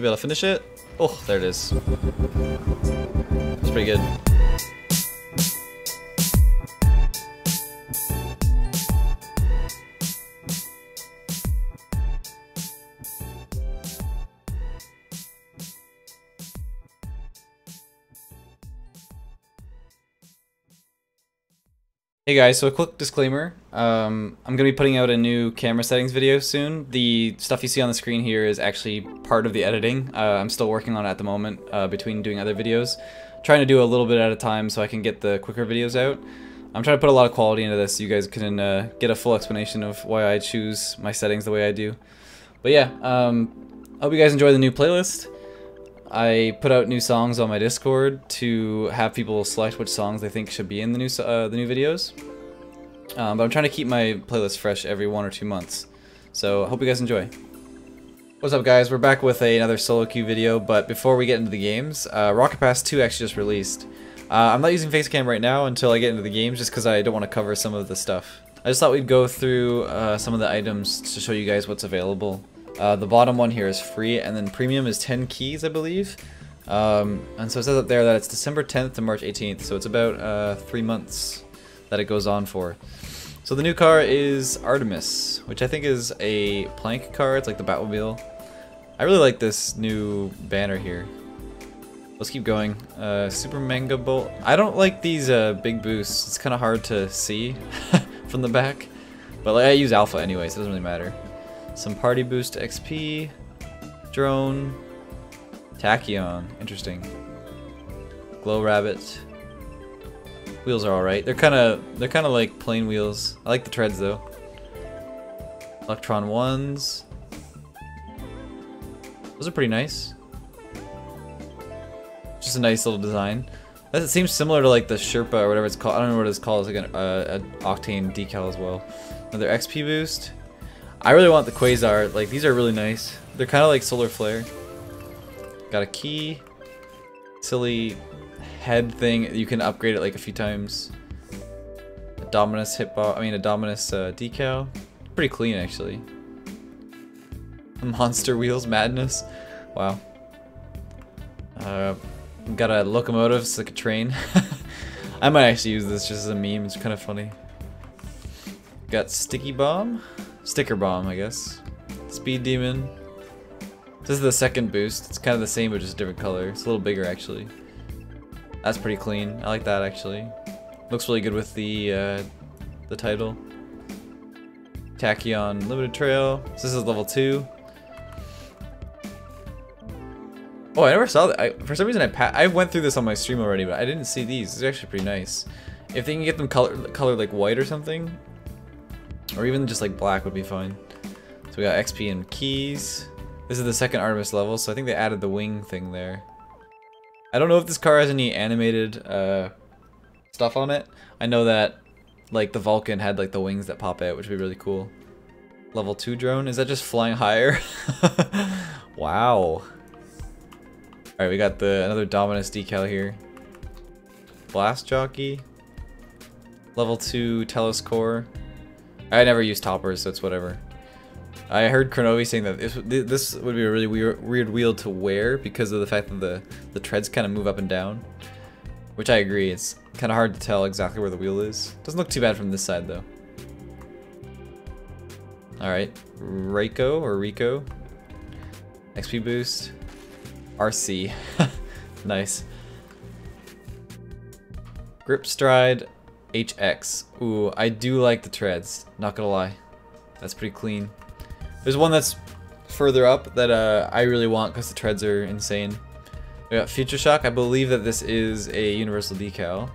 Should be able to finish it. Oh, there it is. It's pretty good. Hey guys, so a quick disclaimer, I'm going to be putting out a new camera settings video soon. The stuff you see on the screen here is actually part of the editing. I'm still working on it at the moment between doing other videos. I'm trying to do a little bit at a time so I can get the quicker videos out. I'm trying to put a lot of quality into this so you guys can get a full explanation of why I choose my settings the way I do. But yeah, I hope you guys enjoy the new playlist. I put out new songs on my Discord to have people select which songs they think should be in the new videos. But I'm trying to keep my playlist fresh every 1 or 2 months. So I hope you guys enjoy. What's up guys, we're back with another solo queue video, but before we get into the games, Rocket Pass 2 actually just released. I'm not using Facecam right now until I get into the games just because I don't want to cover some of the stuff. I just thought we'd go through some of the items to show you guys what's available. The bottom one here is free, and then premium is 10 keys, I believe. And so it says up there that it's December 10th to March 18th, so it's about 3 months that it goes on for. So the new car is Artemis, which I think is a plank car. It's like the Batmobile. I really like this new banner here. Let's keep going. Super Manga Bolt. I don't like these big boosts. It's kind of hard to see from the back. But like, I use Alpha anyway, so it doesn't really matter. Some party boost XP, drone, tachyon, interesting. Glow rabbit. Wheels are all right. They're kind of like plain wheels. I like the treads though. Electron ones. Those are pretty nice. Just a nice little design. That seems similar to like the Sherpa or whatever it's called. I don't know what it's called. It's like an Octane decal as well. Another XP boost. I really want the Quasar, like these are really nice. They're kind of like Solar Flare. Got a key. Silly head thing, you can upgrade it like a few times. A Dominus hitbox, I mean a Dominus decal. Pretty clean actually. Monster Wheels Madness, wow. Got a locomotive, it's like a train. I might actually use this just as a meme, it's kind of funny. Got Sticky Bomb. Sticker bomb, I guess. Speed demon. This is the second boost. It's kind of the same, but just a different color. It's a little bigger, actually. That's pretty clean. I like that, actually. Looks really good with the title. Tachyon limited trail. So this is level 2. Oh, I never saw that. For some reason, I went through this on my stream already, but I didn't see these. These are actually pretty nice. If they can get them colored like white or something. Or even just like black would be fine. So we got XP and keys. This is the second Artemis level, so I think they added the wing thing there. I don't know if this car has any animated stuff on it. I know that like the Vulcan had like the wings that pop out, which would be really cool. Level 2 drone, is that just flying higher? Wow. Alright, we got another Dominus decal here. Blast jockey. Level 2 Telos core. I never use toppers, so it's whatever. I heard Kronovi saying that this would be a really weird wheel to wear because of the fact that the treads kind of move up and down. Which I agree, it's kind of hard to tell exactly where the wheel is. Doesn't look too bad from this side though. Alright, Rico. XP boost. RC. Nice. Grip stride. HX. Ooh, I do like the treads, not gonna lie. That's pretty clean. There's one that's further up that I really want because the treads are insane. We got Future Shock. I believe that this is a universal decal.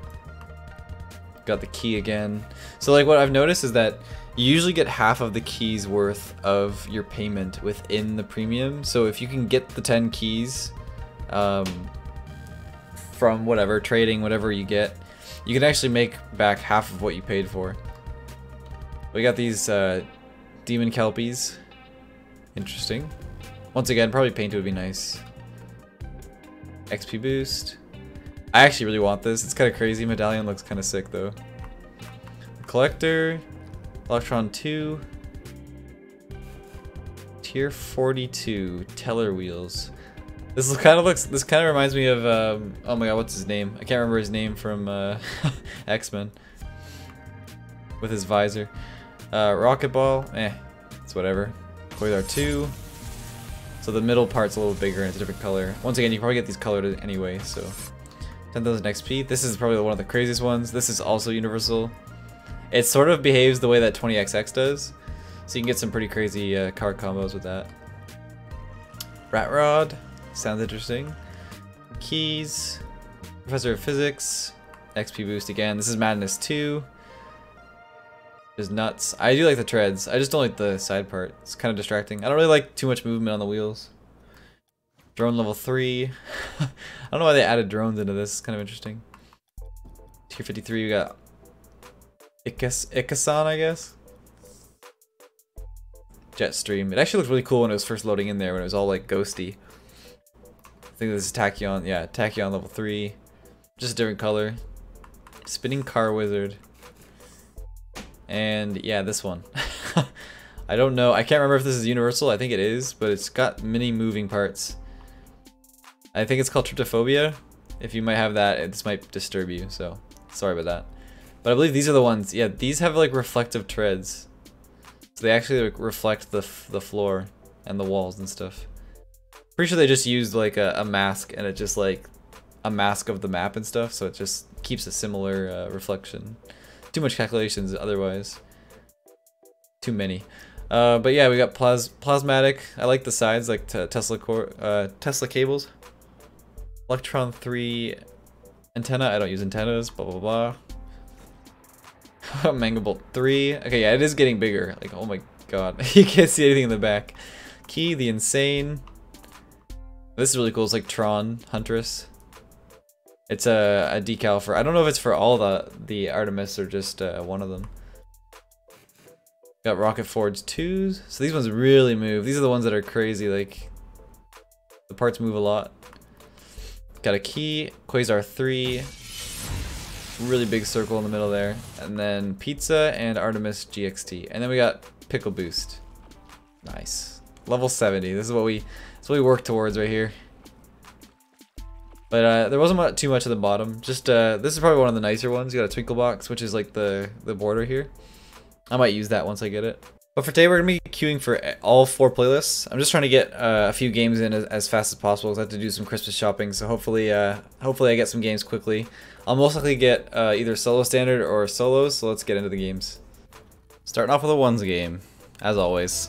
Got the key again. So like what I've noticed is that you usually get half of the keys worth of your payment within the premium. So if you can get the 10 keys from whatever, trading, whatever you get, you can actually make back half of what you paid for. We got these demon kelpies. Interesting. Once again, probably painted would be nice. XP boost. I actually really want this. It's kind of crazy. Medallion looks kind of sick though. Collector. Electron 2. Tier 42. Teller wheels. This kind of looks. This kind of reminds me of. Oh my god, what's his name? I can't remember his name from X-Men. With his visor, Rocket Ball. It's whatever. Quasar 2. So the middle part's a little bigger and it's a different color. Once again, you probably get these colored anyway. So 10,000 XP. This is probably one of the craziest ones. This is also universal. It sort of behaves the way that 20XX does. So you can get some pretty crazy card combos with that. Rat Rod. Sounds interesting. Keys, Professor of Physics, XP boost again. This is Madness 2. Just nuts. I do like the treads. I just don't like the side part. It's kind of distracting. I don't really like too much movement on the wheels. Drone level 3. I don't know why they added drones into this. It's kind of interesting. Tier 53, we got Ikkasan, I guess. Jetstream. It actually looked really cool when it was first loading in there, when it was all like ghosty. I think this is Tachyon, yeah, Tachyon level 3. Just a different color. Spinning Car Wizard. And yeah, this one. I don't know, I can't remember if this is universal, I think it is, but it's got many moving parts. I think it's called Tryptophobia. If you might have that, this might disturb you, so sorry about that. But I believe these are the ones, yeah, these have like reflective treads. So they actually like, reflect the floor and the walls and stuff. Pretty sure they just used like a mask, and it just like a mask of the map and stuff, so it just keeps a similar reflection. Too much calculations otherwise. Too many. But yeah, we got plasmatic. I like the sides, like Tesla cables. Electron 3 antenna. I don't use antennas. Blah blah blah. Mangabolt 3. Okay, yeah, it is getting bigger. Like oh my god, you can't see anything in the back. Key the insane. This is really cool. It's like Tron Huntress. It's a decal for, I don't know if it's for all the Artemis or just one of them. Got Rocket Forge 2s. So these ones really move. These are the ones that are crazy. Like the parts move a lot. Got a key. Quasar 3. Really big circle in the middle there. And then Pizza and Artemis GXT. And then we got Pickle Boost. Nice. Level 70. This is what we... that's what we work towards right here. But there wasn't too much at the bottom. Just this is probably one of the nicer ones. You got a Twinkle Box, which is like the border here. I might use that once I get it. But for today, we're gonna be queuing for all 4 playlists. I'm just trying to get a few games in as fast as possible, because I have to do some Christmas shopping. So hopefully I get some games quickly. I'll most likely get either solo standard or solos. So let's get into the games. Starting off with a ones game, as always.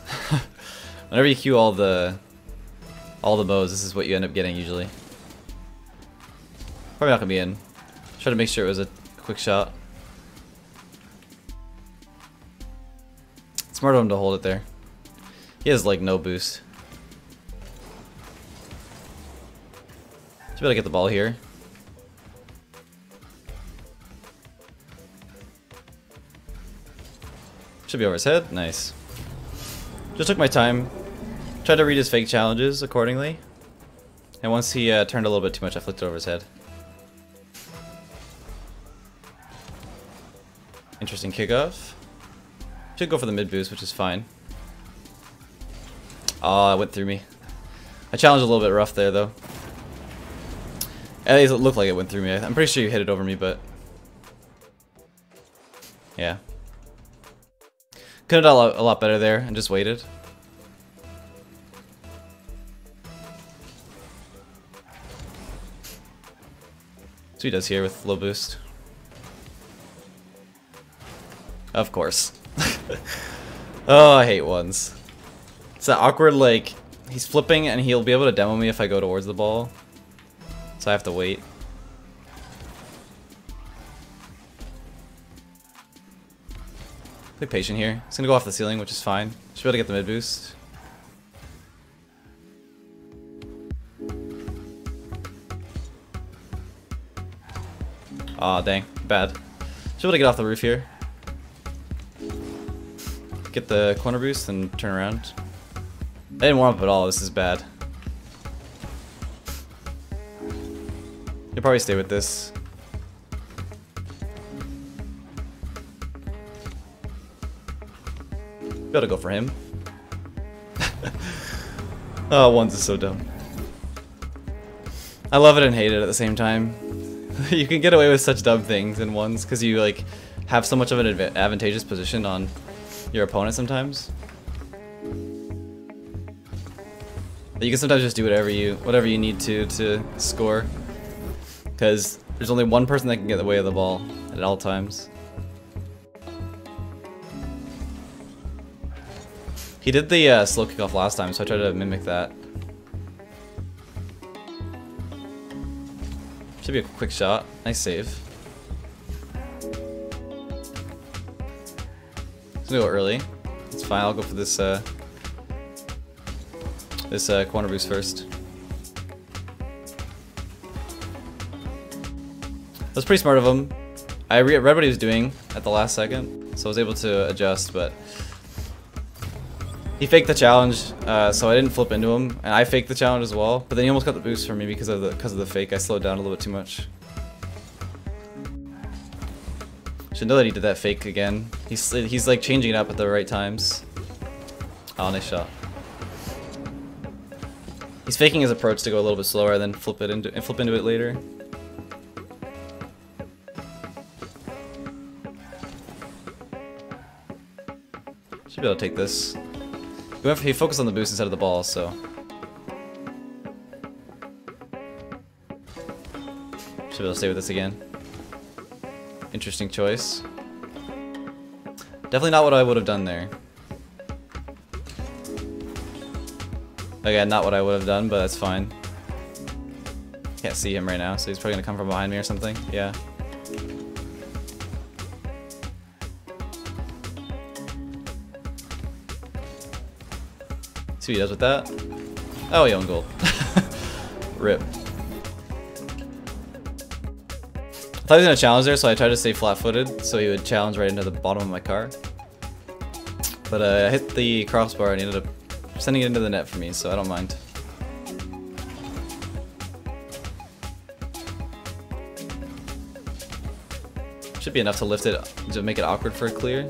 Whenever you queue all the bows, this is what you end up getting usually. Probably not gonna be in. Try to make sure it was a quick shot. It's smart of him to hold it there. He has like no boost. Should be able to get the ball here. Should be over his head. Nice. Just took my time. Tried to read his fake challenges accordingly, and once he turned a little bit too much, I flicked it over his head. Interesting kickoff. Should go for the mid boost, which is fine. Ah, it went through me. I challenged a little bit rough there, though. At least it looked like it went through me. I'm pretty sure you hit it over me, but yeah, could have done a lot better there and just waited. So he does here with low boost. Of course. Oh, I hate ones. It's that awkward, like, he's flipping and he'll be able to demo me if I go towards the ball. So I have to wait. Be patient here. It's gonna go off the ceiling, which is fine. Should be able to get the mid boost. Aw, dang. Bad. Should be able to get off the roof here. Get the corner boost and turn around. I didn't warm up at all. This is bad. You'll probably stay with this. Be able to go for him. Oh, ones is so dumb. I love it and hate it at the same time. You can get away with such dumb things in ones because you like have so much of an advantageous position on your opponent sometimes. You can sometimes just do whatever you need to score, because there's only one person that can get in the way of the ball at all times. He did the slow kickoff last time, so I tried to mimic that. Should be a quick shot. Nice save. Let's go early. It's fine. I'll go for this. This corner boost first. That was pretty smart of him. I read what he was doing at the last second, so I was able to adjust, but he faked the challenge, so I didn't flip into him, and I faked the challenge as well, but then he almost got the boost from me because of the fake. I slowed down a little bit too much. Should know that he did that fake again. He's like changing it up at the right times. Oh, nice shot. He's faking his approach to go a little bit slower and then flip into it later. Should be able to take this. He focused on the boost instead of the ball, so should be able to stay with this again. Interesting choice. Definitely not what I would have done there. Again, not what I would have done, but that's fine. Can't see him right now, so he's probably gonna come from behind me or something. Yeah. See what he does with that. Oh, he owned goal. Rip. I thought he was gonna challenge there, so I tried to stay flat-footed, so he would challenge right into the bottom of my car. But I hit the crossbar and he ended up sending it into the net for me, so I don't mind. Should be enough to lift it to make it awkward for a clear.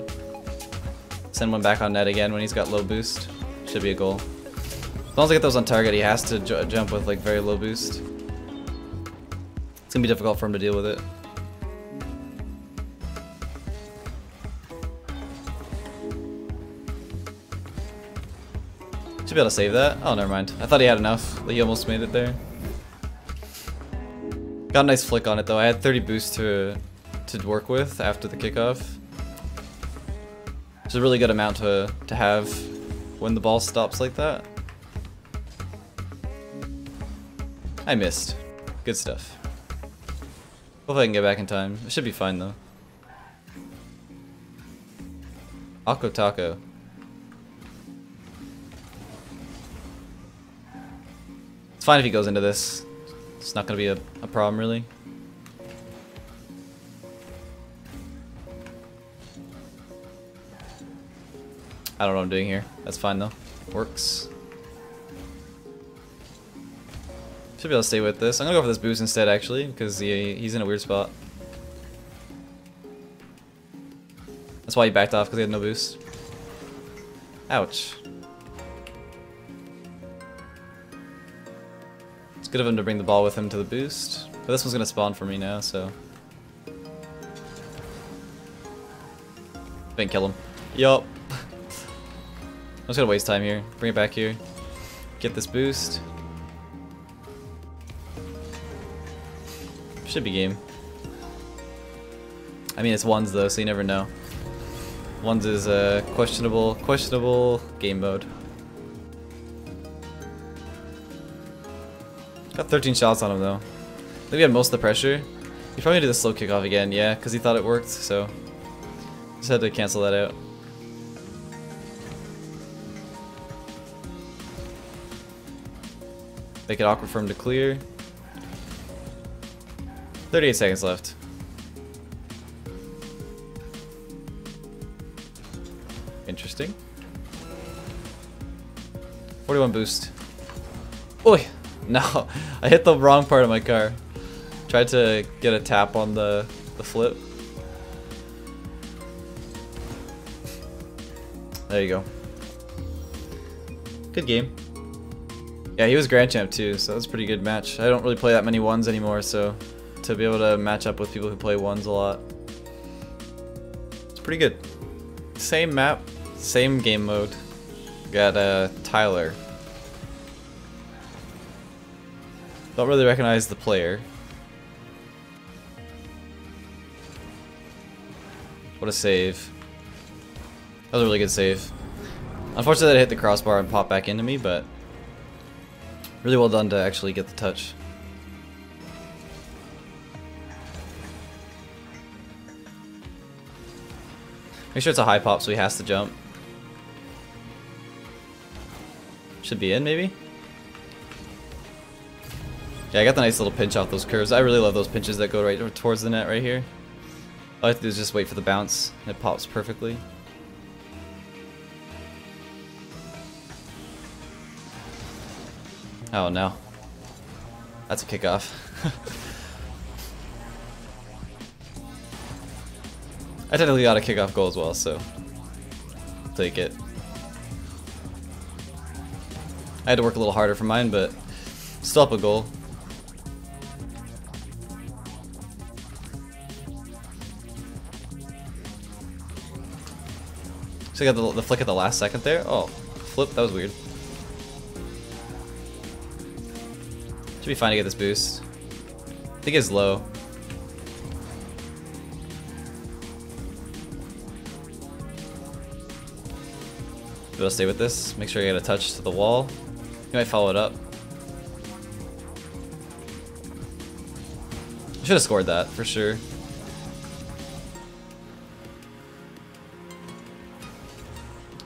Send one back on net again when he's got low boost. Should be a goal. As long as I get those on target, he has to jump with like very low boost. It's gonna be difficult for him to deal with it. Should be able to save that. Oh, never mind. I thought he had enough. He almost made it there. Got a nice flick on it though. I had 30 boost to work with after the kickoff. It's a really good amount to have when the ball stops like that. I missed. Good stuff. Hopefully I can get back in time. It should be fine though. Akko Tako. Fine if he goes into this. It's not gonna be a problem really. I don't know what I'm doing here. That's fine though. Works. Should be able to stay with this. I'm gonna go for this boost instead actually, because he's in a weird spot. That's why he backed off, because he had no boost. Ouch. It's good of him to bring the ball with him to the boost, but this one's gonna spawn for me now, so then kill him. Yup. I'm just gonna waste time here. Bring it back here. Get this boost. Should be game. I mean, it's ones though, so you never know. Ones is a questionable game mode. Got 13 shots on him though. I think we had most of the pressure. He probably did the slow kickoff again, yeah, because he thought it worked, so just had to cancel that out. Make it awkward for him to clear. 38 seconds left. Interesting. 41 boost. Oi! No, I hit the wrong part of my car. Tried to get a tap on the flip. There you go. Good game. Yeah, he was Grand Champ too, so that's a pretty good match. I don't really play that many ones anymore, so to be able to match up with people who play ones a lot, it's pretty good. Same map, same game mode. Got Tyler. Don't really recognize the player. What a save. That was a really good save. Unfortunately, that hit the crossbar and popped back into me, but really well done to actually get the touch. Make sure it's a high pop so he has to jump. Should be in, maybe? Yeah, I got the nice little pinch off those curves. I really love those pinches that go right towards the net right here. All I have to do is just wait for the bounce, and it pops perfectly. Oh no. That's a kickoff. I technically got a kickoff goal as well, so I'll take it. I had to work a little harder for mine, but still up a goal. So I got the flick at the last second there. Oh, flip, that was weird. Should be fine to get this boost. I think it's low. Maybe I'll stay with this. Make sure I get a touch to the wall. You might follow it up. I should have scored that for sure.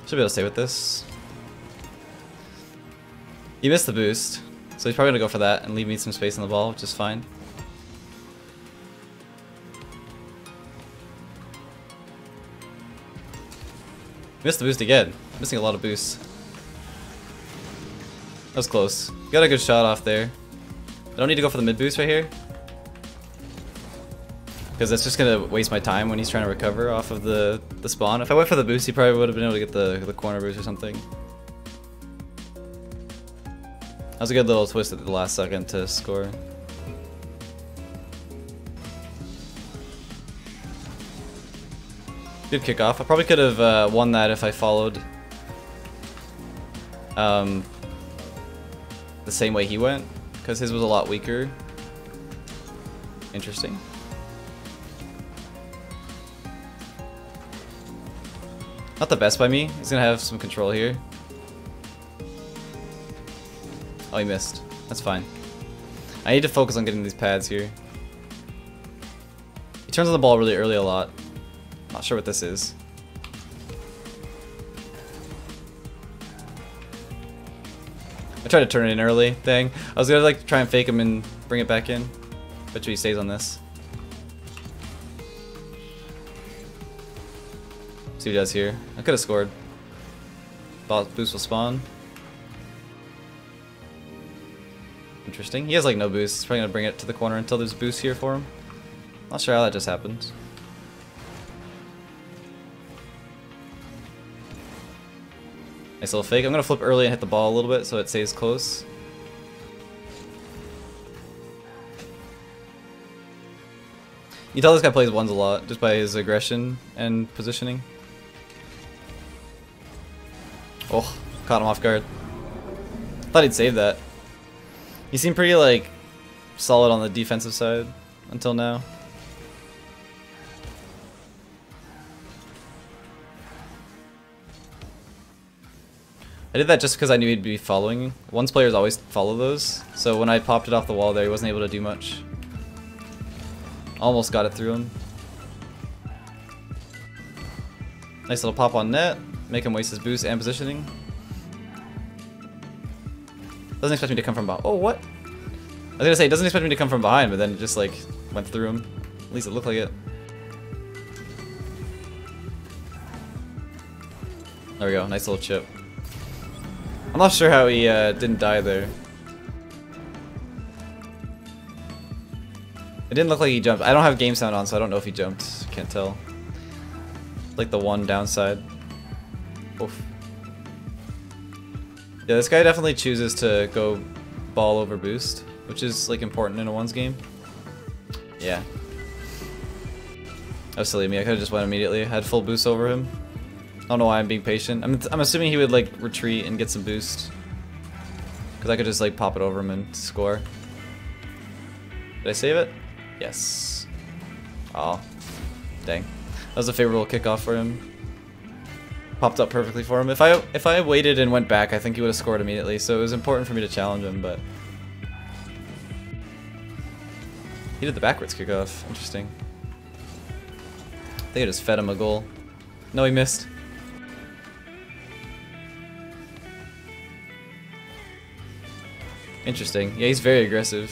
Should be able to stay with this. He missed the boost, so he's probably gonna go for that and leave me some space on the ball, which is fine. Missed the boost again. Missing a lot of boosts. That was close. Got a good shot off there. I don't need to go for the mid boost right here, because that's just gonna waste my time when he's trying to recover off of the spawn. If I went for the boost, he probably would have been able to get the corner boost or something. That was a good little twist at the last second to score. Good kickoff. I probably could have won that if I followed the same way he went, because his was a lot weaker. Interesting. Not the best by me. He's gonna have some control here. Oh, he missed. That's fine. I need to focus on getting these pads here. He turns on the ball really early a lot. Not sure what this is. I tried to turn it in early. Dang. I was gonna like try and fake him and bring it back in. Bet you he stays on this. See what he does here. I could have scored. Thought boost will spawn. Interesting. He has like no boost. He's probably gonna bring it to the corner until there's a boost here for him. Not sure how that just happens. Nice little fake. I'm gonna flip early and hit the ball a little bit so it stays close. You tell this guy plays ones a lot just by his aggression and positioning. Oh, caught him off guard. Thought he'd save that. He seemed pretty, like, solid on the defensive side until now. I did that just because I knew he'd be following. Ones players always follow those, so when I popped it off the wall there, he wasn't able to do much. Almost got it through him. Nice little pop on net. Make him waste his boost and positioning. Doesn't expect me to come from behind. Oh, what? I was gonna say, it doesn't expect me to come from behind, but then it just like went through him. At least it looked like it. There we go, nice little chip. I'm not sure how he didn't die there. It didn't look like he jumped. I don't have game sound on, so I don't know if he jumped. Can't tell. It's like the one downside. Oof. Yeah, this guy definitely chooses to go ball over boost, which is like important in a ones game. Yeah. Oh, silly me, I could've just went immediately. I had full boost over him. I don't know why I'm being patient. I'm assuming he would like retreat and get some boost. Because I could just like pop it over him and score. Did I save it? Yes. Oh, dang. That was a favorable kickoff for him. Popped up perfectly for him. If I waited and went back, I think he would have scored immediately, so it was important for me to challenge him, but... He did the backwards kickoff. Interesting. I think I just fed him a goal. No, he missed. Interesting. Yeah, he's very aggressive.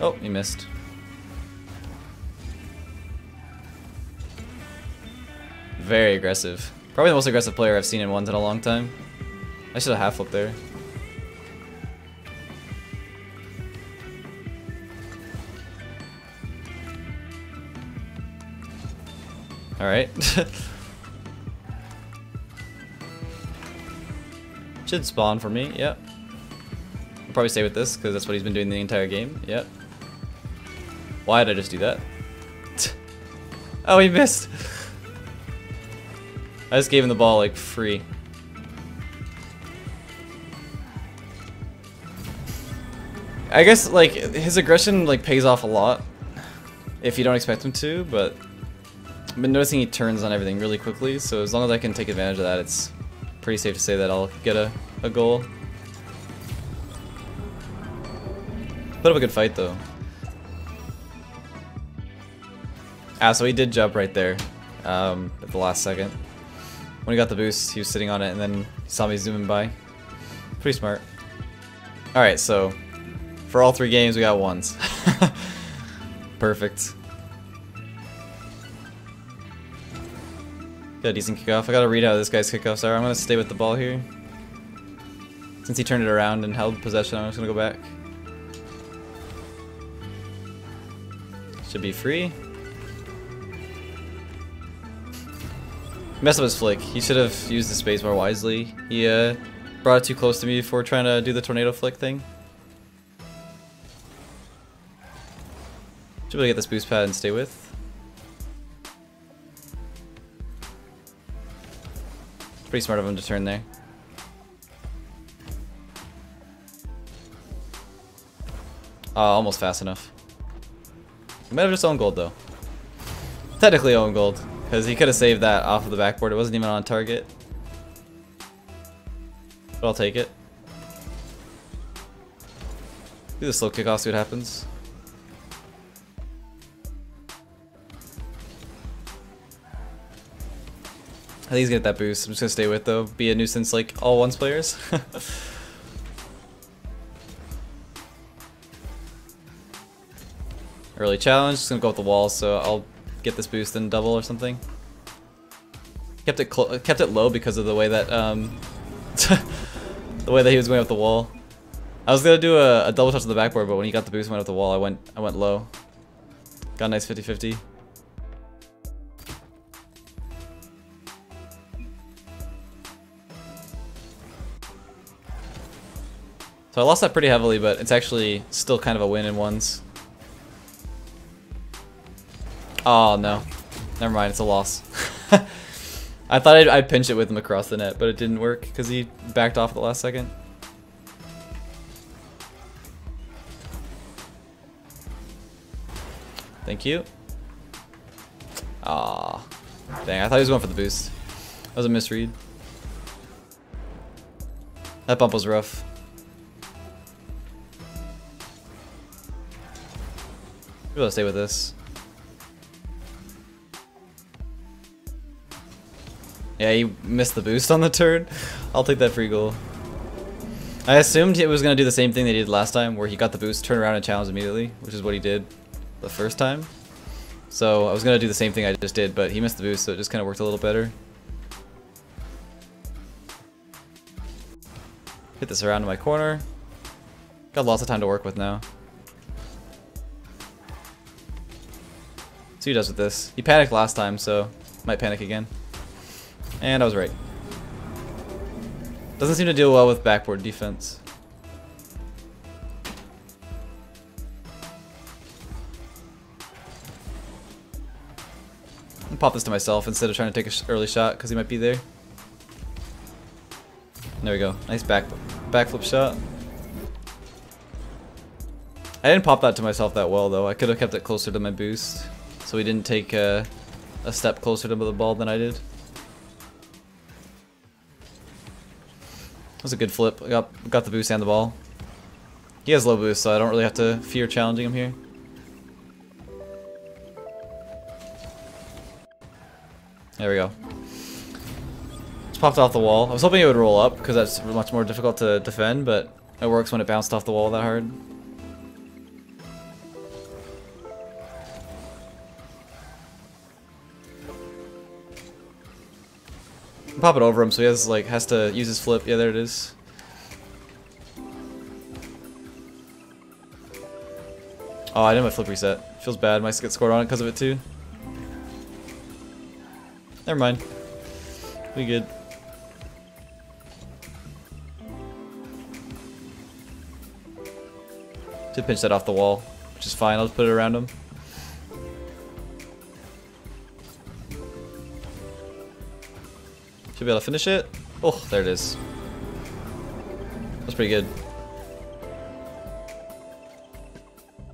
Oh, he missed. Very aggressive. Probably the most aggressive player I've seen in ones in a long time. I should have half flipped there. Alright. Should spawn for me, yep. I'll probably stay with this, because that's what he's been doing the entire game, yep. Why did I just do that? Oh, he missed! I just gave him the ball, like, free. I guess, like, his aggression, like, pays off a lot. If you don't expect him to, but... I've been noticing he turns on everything really quickly, so as long as I can take advantage of that, it's pretty safe to say that I'll get a goal. Put up a good fight, though. Ah, so he did jump right there, at the last second. When he got the boost, he was sitting on it, and then saw me zooming by. Pretty smart. Alright, so for all three games, we got ones. Perfect. Got a decent kickoff. I gotta read how this guy's kickoffs are. I'm gonna stay with the ball here. Since he turned it around and held possession, I'm just gonna go back. Should be free. Messed up his flick. He should have used the space more wisely. He brought it too close to me before trying to do the tornado flick thing. Should be able to get this boost pad and stay with. Pretty smart of him to turn there. Almost fast enough. He might have just owned gold though. Technically owned gold. Because he could have saved that off of the backboard. It wasn't even on target. But I'll take it. Do the slow kickoff, see what happens. I think he's gonna get that boost. I'm just gonna stay with though. Be a nuisance like all ones players. Early challenge. Just gonna go with the wall, so I'll get this boost and double or something. Kept it low because of the way that the way that he was going up the wall. I was gonna do a double touch of the backboard, but when he got the boost and went up the wall, I went low. Got a nice 50-50. So I lost that pretty heavily, but it's actually still kind of a win in ones. Oh no, never mind. It's a loss. I thought I'd pinch it with him across the net, but it didn't work because he backed off at the last second. Thank you. Ah, dang! I thought he was going for the boost. That was a misread. That bump was rough. We're gonna stay with this. Yeah, he missed the boost on the turn. I'll take that free goal. I assumed he was going to do the same thing they did last time, where he got the boost, turned around, and challenged immediately, which is what he did the first time. So I was going to do the same thing I just did, but he missed the boost, so it just kind of worked a little better. Hit this around to my corner. Got lots of time to work with now. See what he does with this. He panicked last time, so might panic again. And I was right. Doesn't seem to deal well with backboard defense. I'll pop this to myself instead of trying to take an early shot because he might be there. There we go. Nice backflip shot. I didn't pop that to myself that well though. I could have kept it closer to my boost, so he didn't take a step closer to the ball than I did. That was a good flip. I got the boost and the ball. He has low boost, so I don't really have to fear challenging him here. There we go. It's popped off the wall. I was hoping it would roll up because that's much more difficult to defend, but it works when it bounced off the wall that hard. Pop it over him, so he has has to use his flip. Yeah, there it is. Oh, I didn't have my flip reset. Feels bad. Might get scored on it because of it too. Never mind. We good. Did pinch that off the wall, which is fine. I'll just put it around him. Should be able to finish it. Oh, there it is. That's pretty good.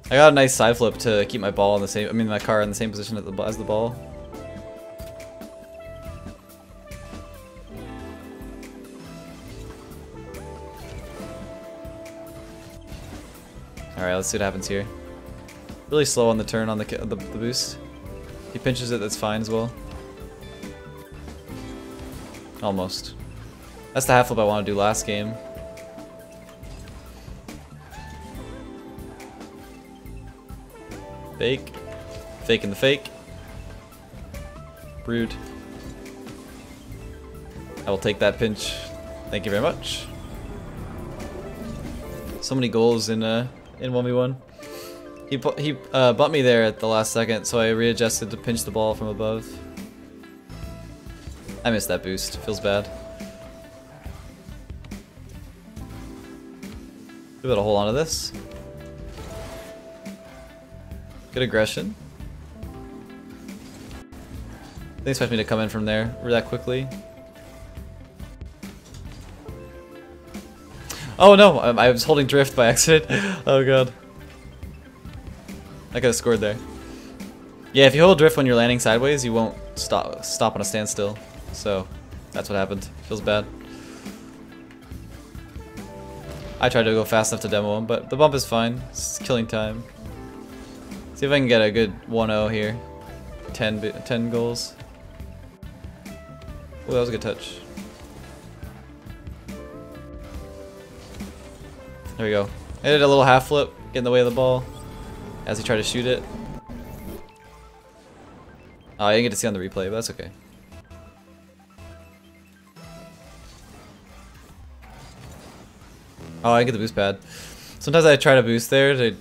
I got a nice side flip to keep my ball in the same, my car in the same position as the ball. All right, let's see what happens here. Really slow on the turn on the boost. He pinches it, that's fine as well. Almost. That's the half flip I want to do last game. Fake. Fake in the fake. Rude. I will take that pinch. Thank you very much. So many goals in 1v1. He bumped me there at the last second, so I readjusted to pinch the ball from above. I missed that boost. Feels bad. We better hold on to this. Good aggression. They expect me to come in from there that quickly. Oh no! I was holding drift by accident. Oh god. I could have scored there. Yeah, if you hold drift when you're landing sideways, you won't stop on a standstill. So, that's what happened. Feels bad. I tried to go fast enough to demo him, but the bump is fine. It's killing time. See if I can get a good 1-0 here. 10 goals. Oh, that was a good touch. There we go. I did a little half flip, get in the way of the ball as he tried to shoot it. Oh, I didn't get to see on the replay, but that's okay. Oh, I get the boost pad. Sometimes I try to boost there to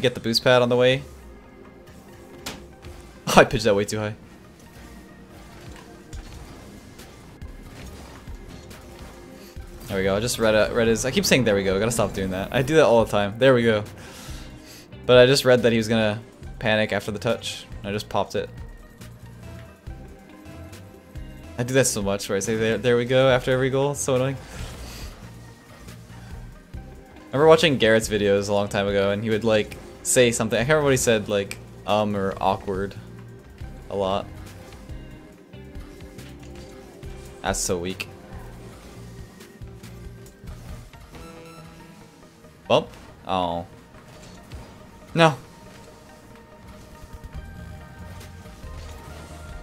get the boost pad on the way. Oh, I pitched that way too high. There we go. I just read his... I keep saying there we go. I gotta stop doing that. I do that all the time. There we go. But I just read that he was gonna panic after the touch. And I just popped it. I do that so much where I say there we go after every goal. It's so annoying. I remember watching Garrett's videos a long time ago, and he would say something. I can't remember what he said, or awkward, a lot. That's so weak. Bump? Oh. No.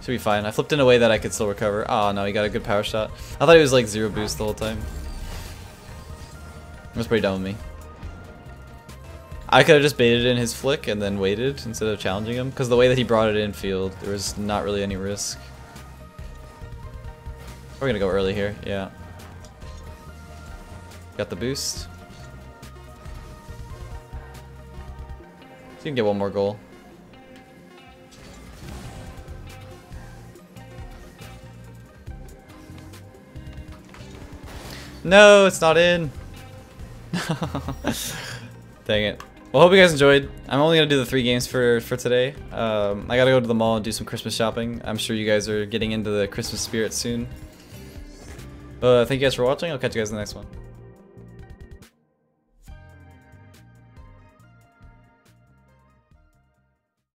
Should be fine. I flipped in a way that I could still recover. Oh no, he got a good power shot. I thought he was zero boost the whole time. It was pretty dumb of me. I could have just baited in his flick and then waited instead of challenging him, because the way that he brought it in field, there was not really any risk. We're gonna go early here, yeah. Got the boost. So you can get one more goal. No, it's not in. Dang it. Well, hope you guys enjoyed. I'm only gonna do the 3 games for today. I gotta go to the mall and do some Christmas shopping. I'm sure you guys are getting into the Christmas spirit soon. Thank you guys for watching. I'll catch you guys in the next one.